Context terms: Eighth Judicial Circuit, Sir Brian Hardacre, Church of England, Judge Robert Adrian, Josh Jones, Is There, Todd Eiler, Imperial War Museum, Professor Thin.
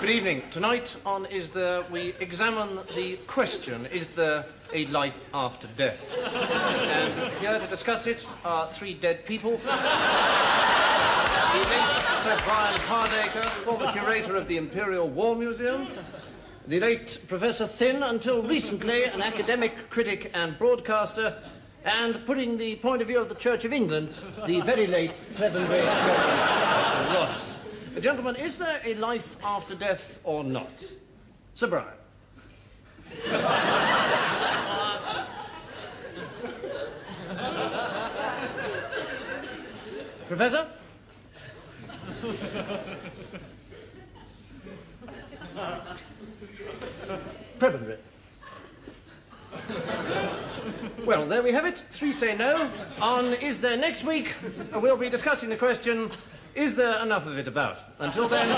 Good evening. Tonight on Is There, we examine the question, is there a life after death? And here to discuss it are three dead people. The late Sir Brian Hardacre, former curator of the Imperial War Museum. The late Professor Thin, until recently an academic, critic and broadcaster. And putting the point of view of the Church of England, the very late Reverend Ross. Gentlemen, is there a life after death or not? Sir Brian. Professor? Prebendary. Well, there we have it. Three say no. On Is There next week, we'll be discussing the question, is there enough of it about? Until then...